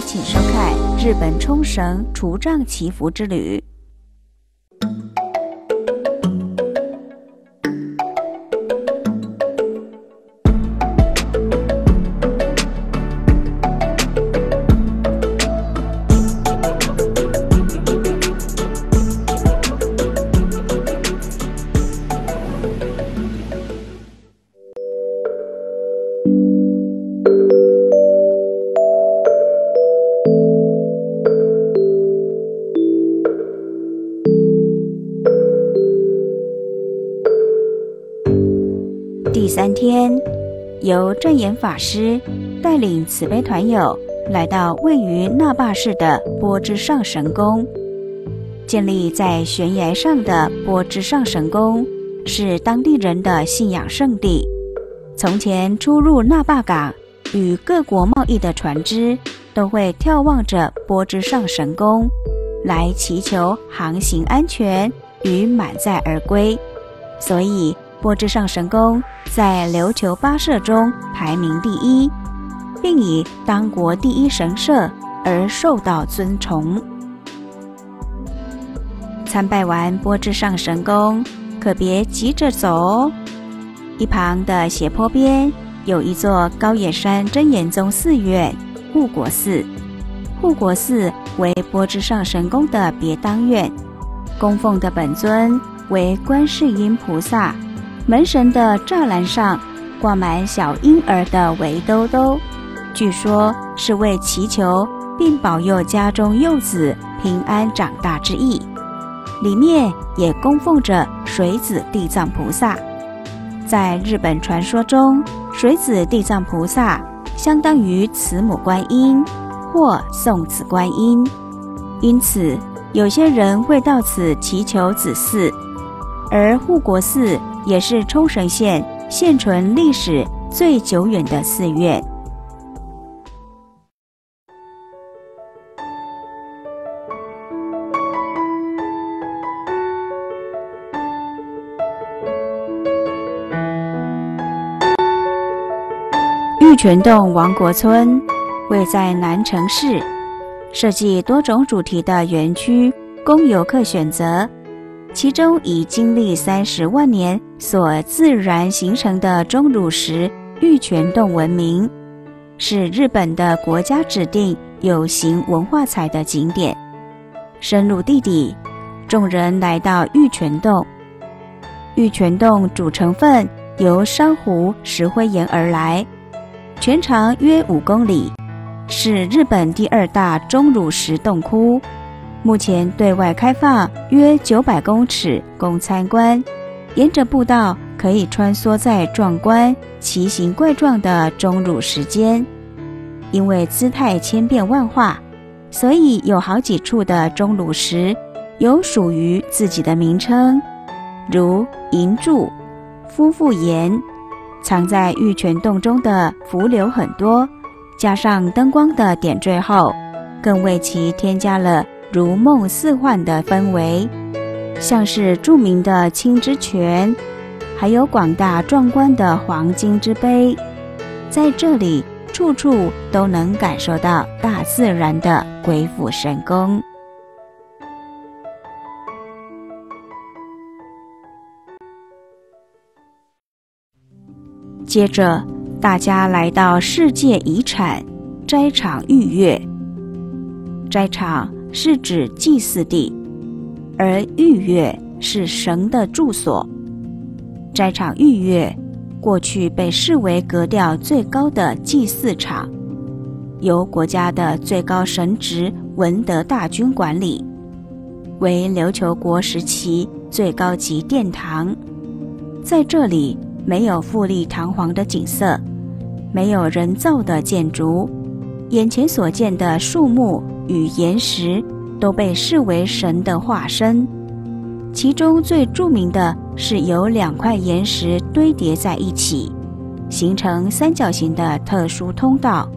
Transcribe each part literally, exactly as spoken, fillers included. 台请收看《日本冲绳除障祈福之旅》。第三天，由证严法师带领慈悲团友来到位于那霸市的波之上神宫。建立在悬崖上的波之上神宫是当地人的信仰圣地。从前出入那霸港与各国贸易的船只都会眺望着波之上神宫，来祈求航行安全与满载而归。所以波之上神宫在琉球八社中排名第一，并以当国第一神社而受到尊崇。参拜完波之上神宫，可别急着走哦。一旁的斜坡边有一座高野山真言宗寺院护国寺，护国寺为波之上神宫的别当院，供奉的本尊为观世音菩萨。门神的栅栏上挂满小婴儿的围兜兜，据说是为祈求并保佑家中幼子平安长大之意。里面也供奉着水子地藏菩萨。在日本传说中，水子地藏菩萨相当于慈母观音或送子观音，因此有些人会到此祈求子嗣。而护国寺也是冲绳县现存历史最久远的寺院。玉泉洞王国村位在南城市，设计多种主题的园区供游客选择。其中以经历三十万年所自然形成的钟乳石玉泉洞闻名，是日本的国家指定有形文化财的景点。深入地底，众人来到玉泉洞。玉泉洞主成分由珊瑚石灰岩而来，全长约五公里，是日本第二大钟乳石洞窟。目前对外开放约九百公尺供参观，沿着步道可以穿梭在壮观、奇形怪状的钟乳石间。因为姿态千变万化，所以有好几处的钟乳石有属于自己的名称，如银柱、夫妇岩。藏在玉泉洞中的伏流很多，加上灯光的点缀后，更为其添加了如梦似幻的氛围，像是著名的青之泉，还有广大壮观的黄金之杯。在这里处处都能感受到大自然的鬼斧神工。接着大家来到世界遗产斋场御月。斋场是指祭祀地，而御月是神的住所。斋场御月过去被视为格调最高的祭祀场，由国家的最高神职文德大君管理，为琉球国时期最高级殿堂。在这里没有富丽堂皇的景色，没有人造的建筑，眼前所见的树木与岩石都被视为神的化身。其中最著名的是由两块岩石堆叠在一起，形成三角形的特殊通道。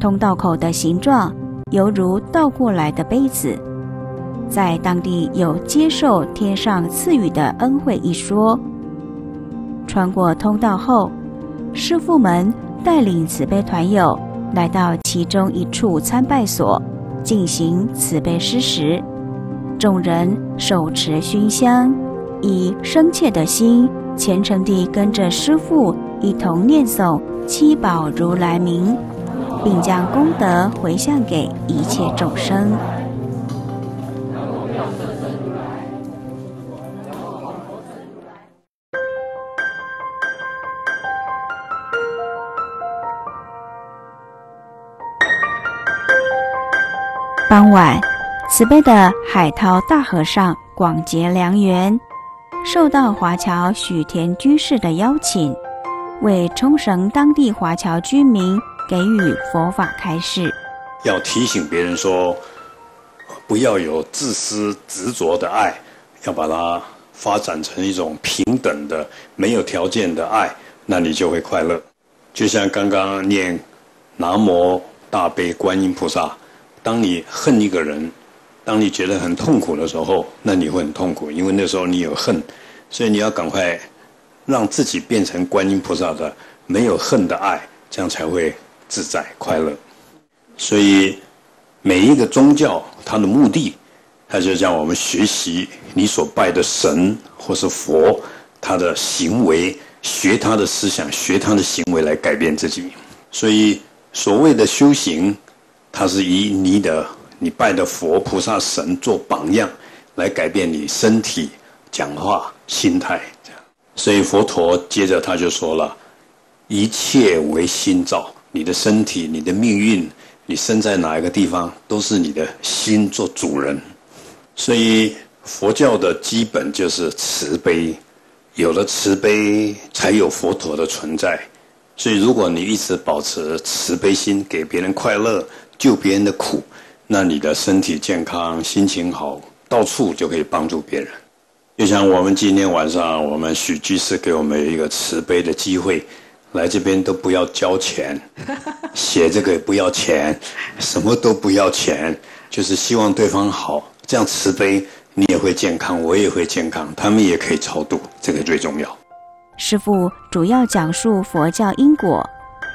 通道口的形状犹如倒过来的杯子。在当地有接受天上赐予的恩惠一说。穿过通道后，师父们带领慈悲团友来到其中一处参拜所，进行慈悲施时，众人手持熏香，以深切的心，虔诚地跟着师父一同念诵七宝如来名，并将功德回向给一切众生。 傍晚，慈悲的海涛大和尚广结良缘，受到华侨许田居士的邀请，为冲绳当地华侨居民给予佛法开示。要提醒别人说，不要有自私执着的爱，要把它发展成一种平等的、没有条件的爱，那你就会快乐。就像刚刚念“南无大悲观音菩萨”。 当你恨一个人，当你觉得很痛苦的时候，那你会很痛苦，因为那时候你有恨，所以你要赶快让自己变成观音菩萨的没有恨的爱，这样才会自在快乐。所以每一个宗教它的目的，它就让我们学习你所拜的神或是佛，他的行为，学他的思想，学他的行为来改变自己。所以所谓的修行。 它是以你的你拜的佛菩萨神做榜样，来改变你身体、讲话、心态。所以佛陀接着他就说了：“一切为心造，你的身体、你的命运、你身在哪一个地方，都是你的心做主人。”所以佛教的基本就是慈悲，有了慈悲，才有佛陀的存在。所以如果你一直保持慈悲心，给别人快乐。 救别人的苦，那你的身体健康、心情好，到处就可以帮助别人。就像我们今天晚上，我们许居士给我们一个慈悲的机会，来这边都不要交钱，写这个也不要钱，什么都不要钱，就是希望对方好，这样慈悲，你也会健康，我也会健康，他们也可以超度，这个最重要。师父主要讲述佛教因果、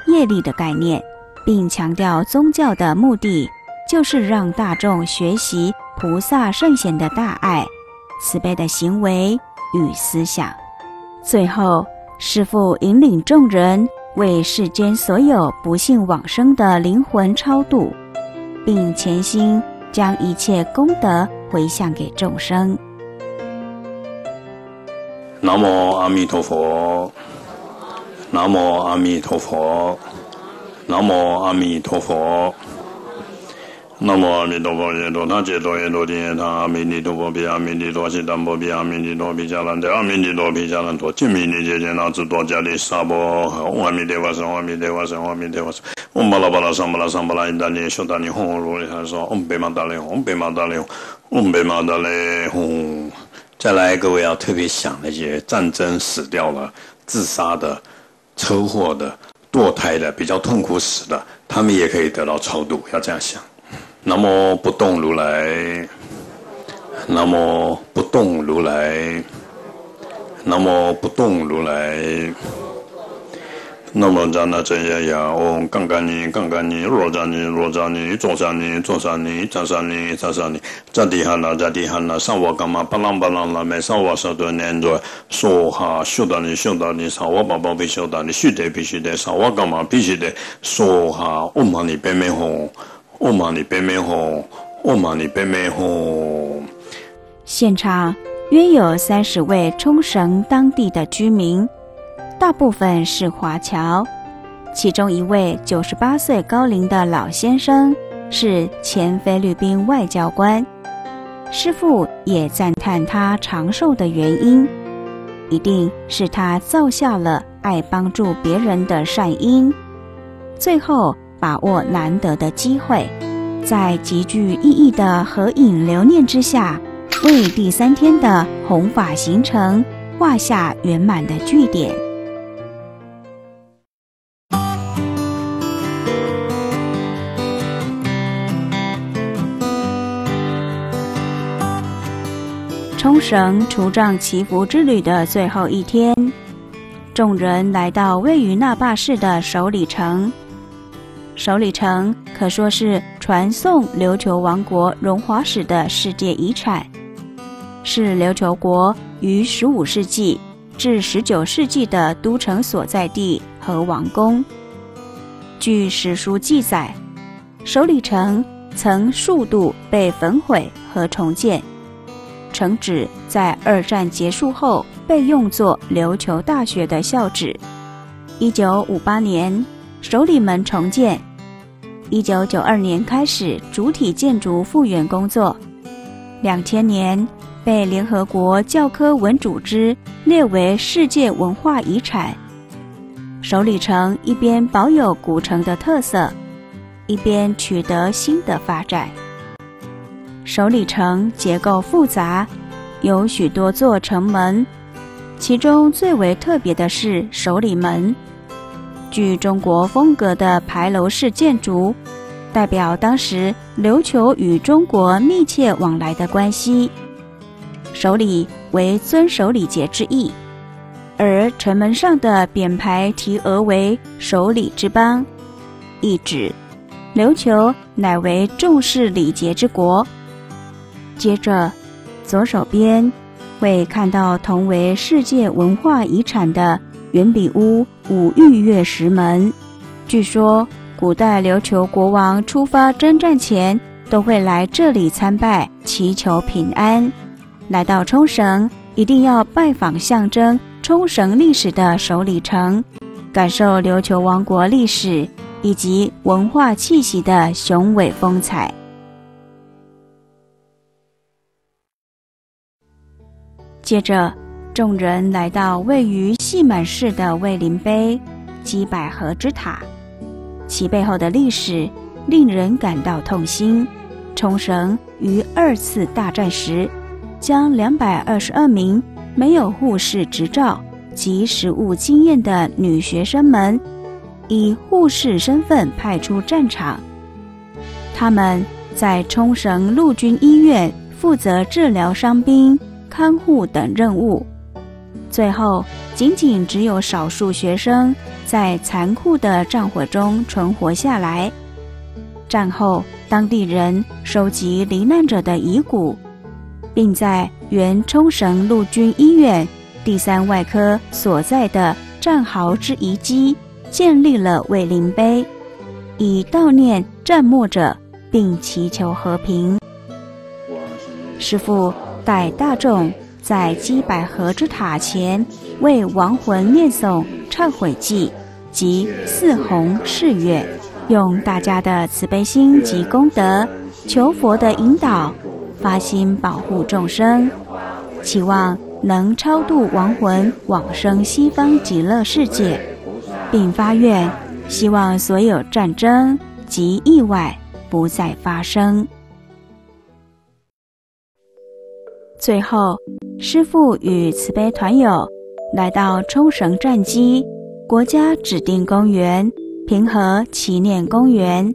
业力的概念。 并强调宗教的目的就是让大众学习菩萨圣贤的大爱、慈悲的行为与思想。最后，师父引领众人为世间所有不幸往生的灵魂超度，并潜心将一切功德回向给众生。南无阿弥陀佛，南无阿弥陀佛。 南无阿弥陀佛。南无阿弥陀佛，耶多那揭多耶多揭那阿弥尼多波比阿弥尼多悉檀波比阿弥尼多比迦兰多阿弥尼多比迦兰多揭弥尼揭揭那智多迦利沙波阿弥陀佛僧阿弥陀佛僧阿弥陀佛僧。嗡巴拉巴拉桑巴拉桑巴拉伊达尼修达尼吽罗利他说嗡贝玛达雷嗡贝玛达雷嗡贝玛达雷吽。再来，各位要特别想那些战争死掉了、自杀的、车祸的。 堕胎的比较痛苦死的，他们也可以得到超度，要这样想。南无不动如来，南无不动如来，南无不动如来。 南无扎那真耶呀，嗡杠杠尼杠杠尼，罗扎尼罗扎尼，左扎尼左扎尼，扎扎尼扎扎尼，扎地哈那扎地哈那，萨瓦干嘛巴啷巴啷拉美，萨瓦萨多念着，梭哈修达尼修达尼，萨瓦巴巴比修达尼，须得必须得，萨瓦干嘛必须得，梭哈嗡嘛尼贝美吽，嗡嘛尼贝美吽，嗡嘛尼贝美吽。现场约有三十位冲绳当地的居民。 大部分是华侨，其中一位九十八岁高龄的老先生是前菲律宾外交官。师父也赞叹他长寿的原因，一定是他造下了爱帮助别人的善因。最后把握难得的机会，在极具意义的合影留念之下，为第三天的弘法行程画下圆满的句点。 冲绳除障祈福之旅的最后一天，众人来到位于那霸市的首里城。首里城可说是传颂琉球王国荣华史的世界遗产，是琉球国于十五世纪至十九世纪的都城所在地和王宫。据史书记载，首里城曾数度被焚毁和重建，城址在二战结束后被用作琉球大学的校址。一九五八年，首里门重建。一九九二年开始主体建筑复原工作。两千年被联合国教科文组织列为世界文化遗产。首里城一边保有古城的特色，一边取得新的发展。首里城结构复杂，有许多座城门，其中最为特别的是首里门。具中国风格的牌楼式建筑，代表当时琉球与中国密切往来的关系。首里为遵守礼节之意，而城门上的匾牌题额为守礼之邦，意指琉球乃为重视礼节之国。接着左手边会看到同为世界文化遗产的圆笔屋五御月石门，据说古代琉球国王出发征战前都会来这里参拜，祈求平安。来到冲绳一定要拜访象征冲绳历史的首里城，感受琉球王国历史以及文化气息的雄伟风采。接着众人来到位于细满市的卫灵碑基百合之塔，其背后的历史令人感到痛心。冲绳于二次大战时将两百二十二名没有护士执照及实务经验的女学生们以护士身份派出战场，他们在冲绳陆军医院负责治疗伤兵、看护等任务。最后，仅仅只有少数学生在残酷的战火中存活下来。战后，当地人收集罹难者的遗骨，并在原冲绳陆军医院第三外科所在的战壕之遗迹建立了卫灵碑，以悼念战殁者，并祈求和平。师父带大众在基百合之塔前为亡魂念诵忏悔祭及四弘誓愿，用大家的慈悲心及功德求佛的引导，发心保护众生，期望能超度亡魂往生西方极乐世界，并发愿希望所有战争及意外不再发生。最后，师父与慈悲团友来到冲绳战机国家指定公园平和祈念公园，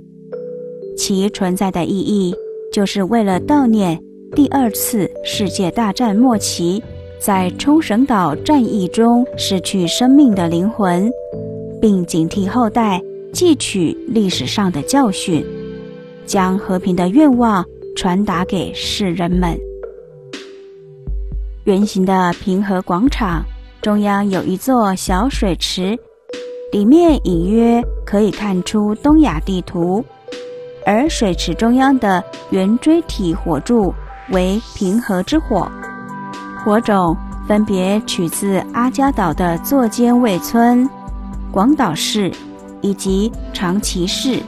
其存在的意义就是为了悼念第二次世界大战末期在冲绳岛战役中失去生命的灵魂，并警惕后代汲取历史上的教训，将和平的愿望传达给世人们。圆形的平和广场中央有一座小水池，里面隐约可以看出东亚地图，而水池中央的圆锥体火柱为平和之火，火种分别取自阿嘉岛的座间卫村、广岛市以及长崎市。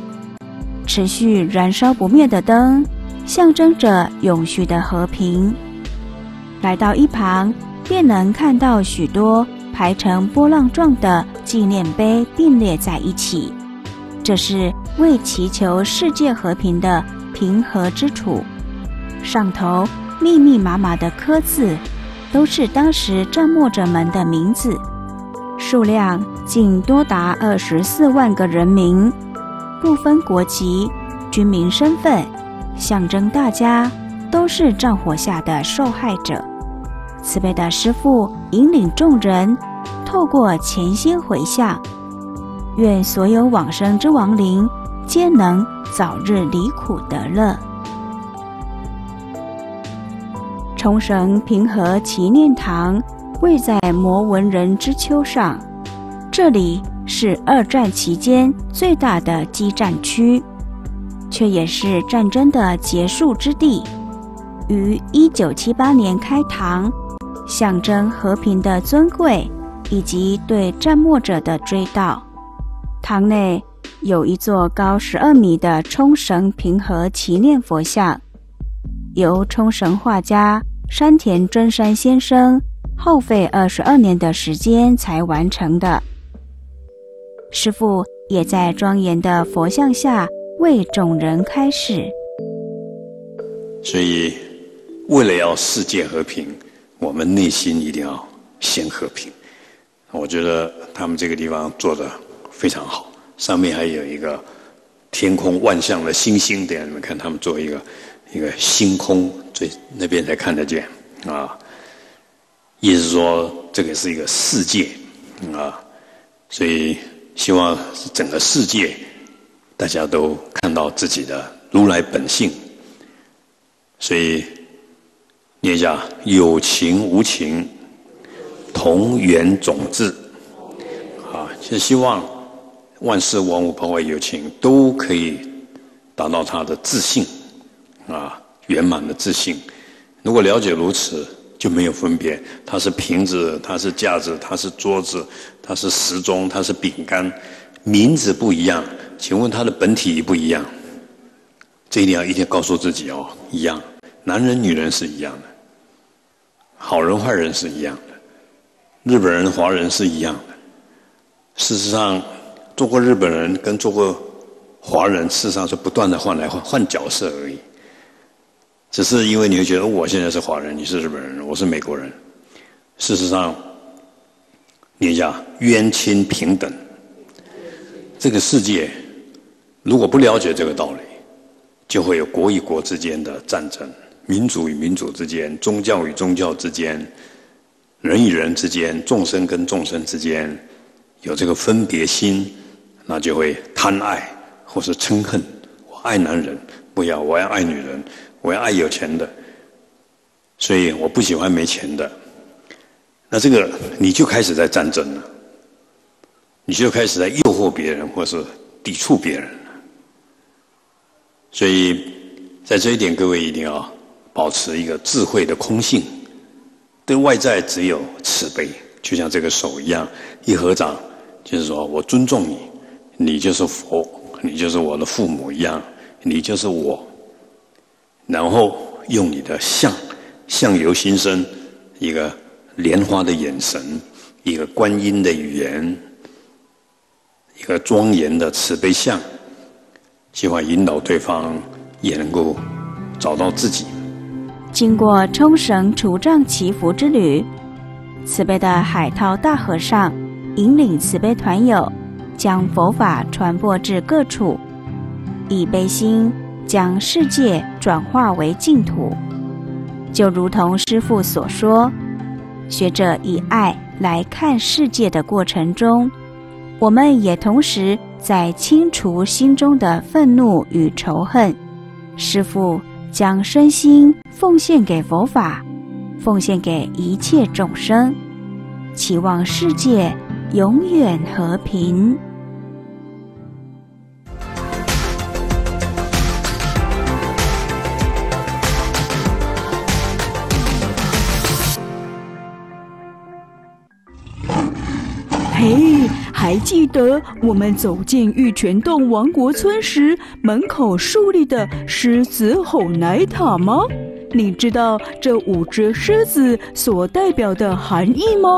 持续燃烧不灭的灯，象征着永续的和平。来到一旁，便能看到许多排成波浪状的纪念碑并列在一起，这是为祈求世界和平的平和之处。上头密密麻麻的刻字，都是当时战殁者们的名字，数量竟多达二十四万个人名，不分国籍、军民身份，象征大家都是战火下的受害者。慈悲的师父引领众人透过前心回向，愿所有往生之亡灵皆能早日离苦得乐。冲绳平和祈念堂位在摩文仁之丘上，这里是二战期间最大的激战区，却也是战争的结束之地。于一九七八年开堂，象征和平的尊贵以及对战殁者的追悼。堂内有一座高十二米的冲绳平和祈念佛像，由冲绳画家山田真山先生耗费二十二年的时间才完成的。师父也在庄严的佛像下为众人开示。所以为了要世界和平，我们内心一定要先和平。我觉得他们这个地方做得非常好，上面还有一个天空万象的星星，等下你们看他们做一个一个星空，最那边才看得见啊。意思说这个是一个世界啊，所以希望整个世界大家都看到自己的如来本性。所以念一下：有情无情，同源种智。啊，就希望万事万物包括有情都可以达到他的自性啊，圆满的自性。如果了解如此，就没有分别。它是瓶子，它是架子，它是桌子，它是时钟，它是饼干，名字不一样，请问它的本体也不一样。这一点要一定告诉自己哦，一样。男人女人是一样的，好人坏人是一样的，日本人华人是一样的。事实上，做过日本人跟做过华人，事实上是不断的换来换换角色而已。只是因为你会觉得我现在是华人，你是日本人，我是美国人。事实上，念一下：冤亲平等。这个世界如果不了解这个道理，就会有国与国之间的战争，民族与民族之间，宗教与宗教之间，人与人之间，众生跟众生之间，有这个分别心，那就会贪爱或是嗔恨。我爱男人，不要，我要爱女人，我要爱有钱的，所以我不喜欢没钱的。那这个你就开始在战争了，你就开始在诱惑别人或是抵触别人。所以在这一点，各位一定要保持一个智慧的空性，对外在只有慈悲，就像这个手一样，一合掌就是说我尊重你，你就是佛，你就是我的父母一样，你就是我。然后用你的相相由心生，一个莲花的眼神，一个观音的语言，一个庄严的慈悲相，希望引导对方也能够找到自己。经过冲绳除障祈福之旅，慈悲的海涛大和尚引领慈悲团友，将佛法传播至各处，以悲心将世界转化为净土。就如同师父所说，学着以爱来看世界的过程中，我们也同时在清除心中的愤怒与仇恨。师父将身心奉献给佛法，奉献给一切众生，期望世界永远和平。嘿，还记得我们走进玉泉洞王国村时，门口竖立的狮子吼乃塔吗？你知道这五只狮子所代表的含义吗？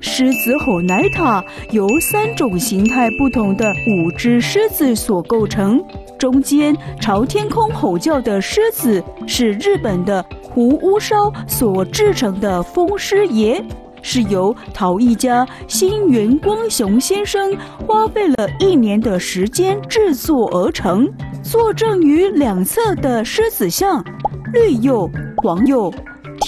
狮子吼乃塔由三种形态不同的五只狮子所构成，中间朝天空吼叫的狮子是日本的壶屋烧所制成的风狮爷。是由陶艺家新原光雄先生花费了一年的时间制作而成，坐镇于两侧的狮子像，绿釉、黄釉、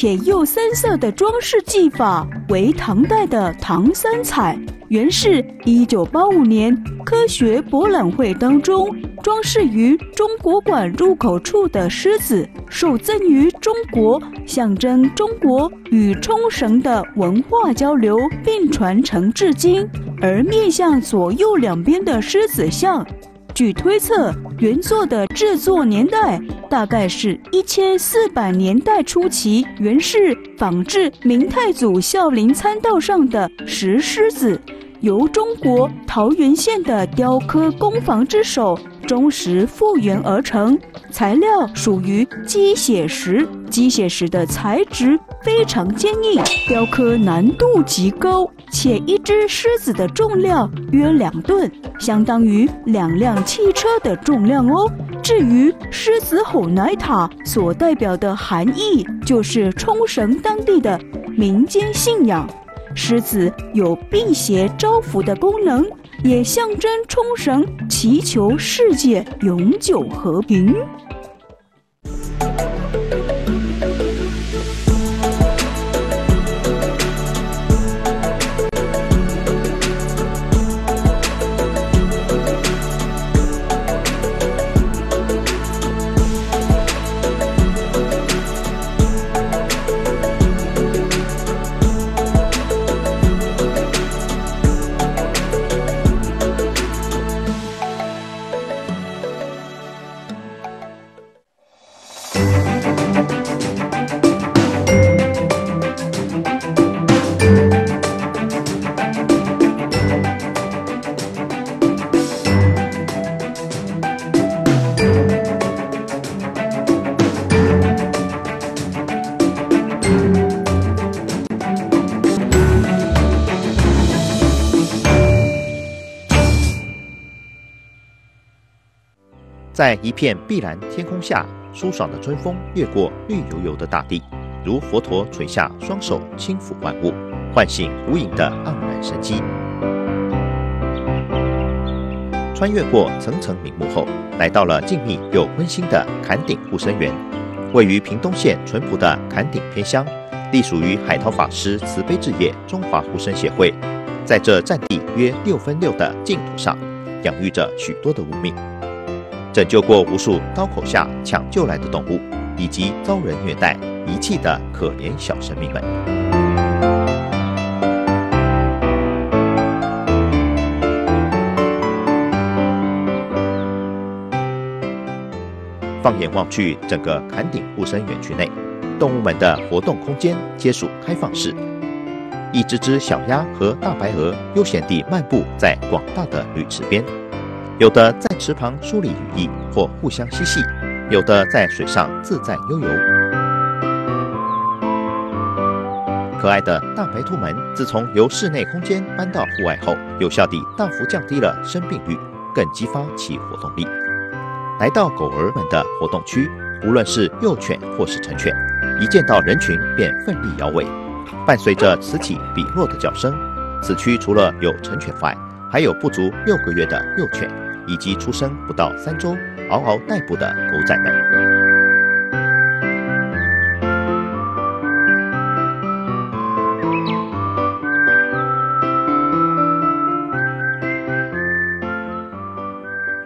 铁釉三色的装饰技法为唐代的唐三彩，原是一九八五年科学博览会当中装饰于中国馆入口处的狮子，受赠于中国，象征中国与冲绳的文化交流并传承至今。而面向左右两边的狮子像，据推测，原作的制作年代大概是一千四百年代初期，原是仿制明太祖孝陵参道上的石狮子，由中国桃源县的雕刻工坊之手忠实复原而成，材料属于鸡血石，鸡血石的材质非常坚硬，雕刻难度极高，且一只狮子的重量约两吨，相当于两辆汽车的重量哦。至于狮子吼奶塔所代表的含义，就是冲绳当地的民间信仰，狮子有辟邪招福的功能，也象征冲绳祈求世界永久和平。在一片碧蓝天空下，舒爽的春风越过绿油油的大地，如佛陀垂下双手轻抚万物，唤醒无影的盎然生机。穿越过层层名目后，来到了静谧又温馨的崁顶护生园，位于屏东县淳朴的崁顶偏乡，隶属于海涛法师慈悲置业中华护生协会。在这占地约六分六的净土上，养育着许多的无名，拯救过无数刀口下抢救来的动物，以及遭人虐待、遗弃的可怜小生命们。放眼望去，整个崁顶护生园区内，动物们的活动空间皆属开放式。一只只小鸭和大白鹅悠闲地漫步在广大的绿池边。有的在池旁梳理羽翼或互相嬉戏，有的在水上自在悠游。可爱的大白兔们自从由室内空间搬到户外后，有效地大幅降低了生病率，更激发其活动力。来到狗儿们的活动区，无论是幼犬或是成犬，一见到人群便奋力摇尾，伴随着此起彼落的叫声。此区除了有成犬外，还有不足六个月的幼犬，以及出生不到三周、嗷嗷待哺的狗仔们。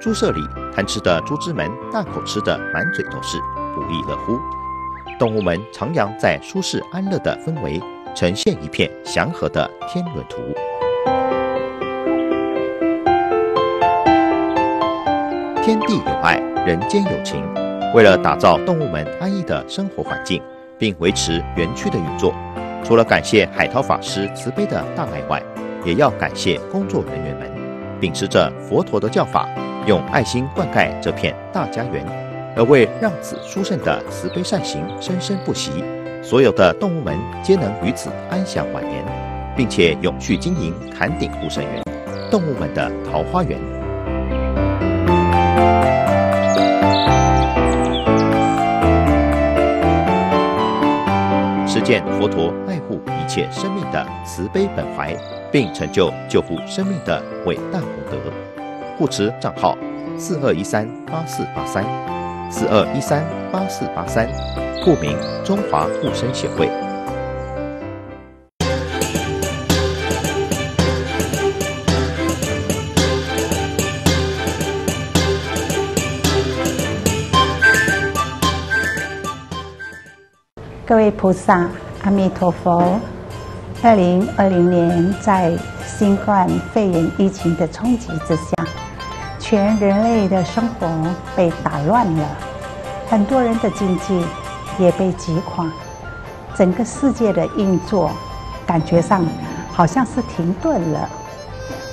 猪舍里贪吃的猪只们大口吃的满嘴都是，不亦乐乎。动物们徜徉在舒适安乐的氛围，呈现一片祥和的天伦图。天地有爱，人间有情。为了打造动物们安逸的生活环境，并维持园区的运作，除了感谢海涛法师慈悲的大爱外，也要感谢工作人员们，秉持着佛陀的教法，用爱心灌溉这片大家园，而为让此殊胜的慈悲善行生生不息，所有的动物们皆能于此安享晚年，并且永续经营崁顶护生园，动物们的桃花源。实践佛陀爱护一切生命的慈悲本怀，并成就救护生命的伟大功德。护持账号：四二一三八四八三，四二一三八四八三，顾名中华护生协会。各位菩萨，阿弥陀佛。二零二零年，在新冠肺炎疫情的冲击之下，全人类的生活被打乱了，很多人的经济也被击垮，整个世界的运作感觉上好像是停顿了、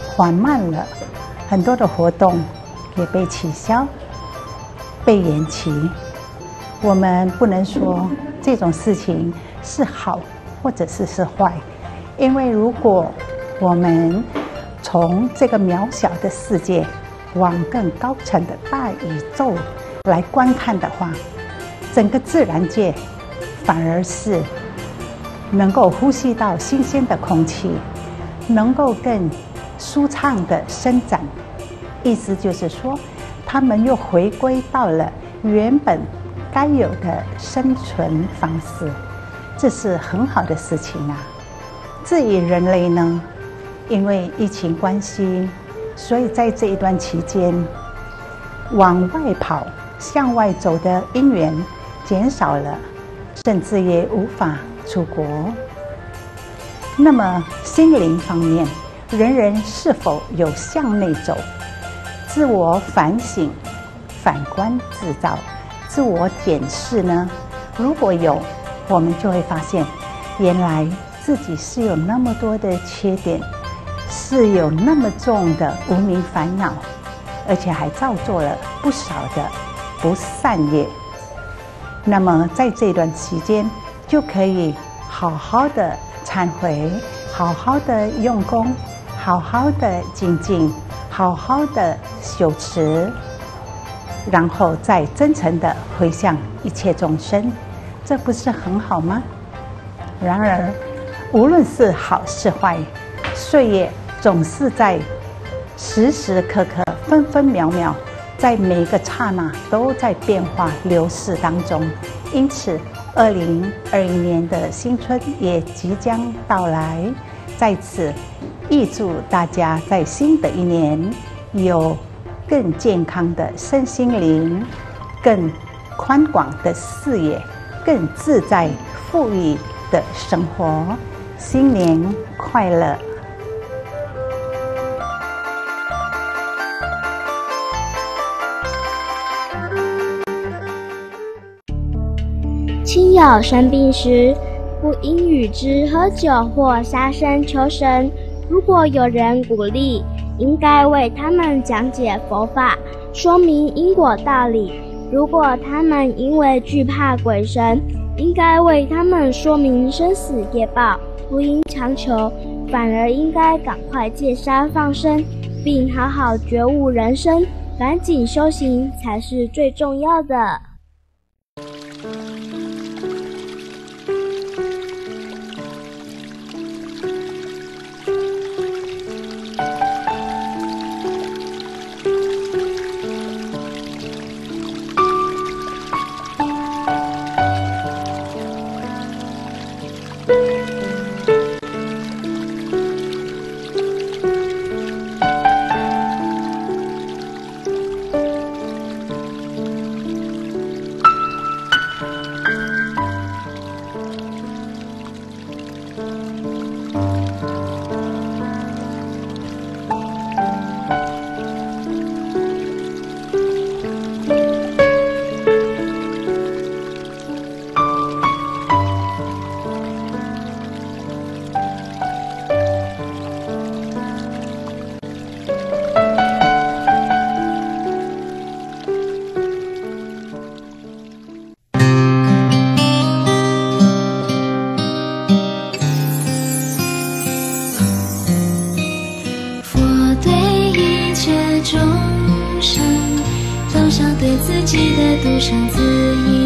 缓慢了，很多的活动也被取消、被延期。我们不能说这种事情是好或者是是坏，因为如果我们从这个渺小的世界往更高层的大宇宙来观看的话，整个自然界反而是能够呼吸到新鲜的空气，能够更舒畅的伸展。意思就是说，他们又回归到了原本该有的生存方式，这是很好的事情啊。至于人类呢，因为疫情关系，所以在这一段期间，往外跑、向外走的因缘减少了，甚至也无法出国。那么心灵方面，人人是否有向内走、自我反省、反观自照、自我检视呢？如果有，我们就会发现，原来自己是有那么多的缺点，是有那么重的无明烦恼，而且还造作了不少的不善业。那么在这段期间，就可以好好的忏悔，好好的用功，好好的精进，好好的修持，然后再真诚的回向一切众生，这不是很好吗？然而，无论是好是坏，岁月总是在时时刻刻、分分秒秒，在每个刹那都在变化流逝当中。因此，二零二一年的新春也即将到来，在此预祝大家在新的一年有更健康的身心灵、更宽广的视野、更自在富裕的生活。新年快乐！亲友生病时，不应与之喝酒或杀生求神。如果有人鼓励，应该为他们讲解佛法，说明因果道理。如果他们因为惧怕鬼神，应该为他们说明生死业报，不应强求，反而应该赶快戒杀放生，并好好觉悟人生，赶紧修行才是最重要的。对自己的独生子。